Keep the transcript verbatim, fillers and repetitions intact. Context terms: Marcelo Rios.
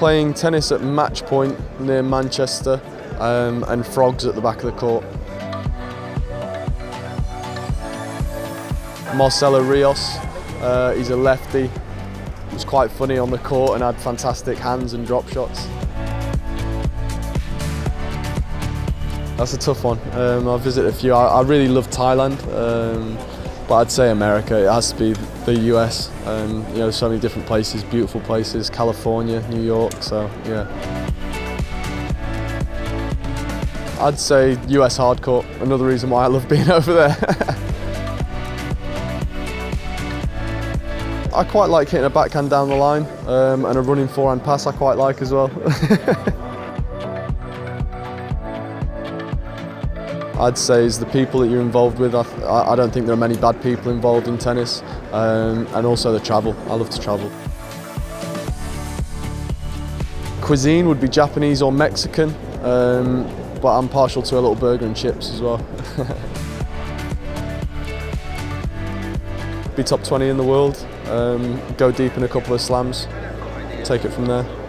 playing tennis at Match Point near Manchester, um, and Frogs at the back of the court. Marcelo Rios, uh, he's a lefty, he was quite funny on the court and had fantastic hands and drop shots. That's a tough one. Um, I've visited a few. I, I really love Thailand, um, but I'd say America. It has to be the U S. Um, you know, so many different places, beautiful places. California, New York. So yeah, I'd say U S hardcourt. Another reason why I love being over there. I quite like hitting a backhand down the line, um, and a running forehand pass. I quite like as well. I'd say is the people that you're involved with. I, I don't think there are many bad people involved in tennis, um, and also the travel. I love to travel. Cuisine would be Japanese or Mexican, um, but I'm partial to a little burger and chips as well. Be top twenty in the world, um, go deep in a couple of slams, take it from there.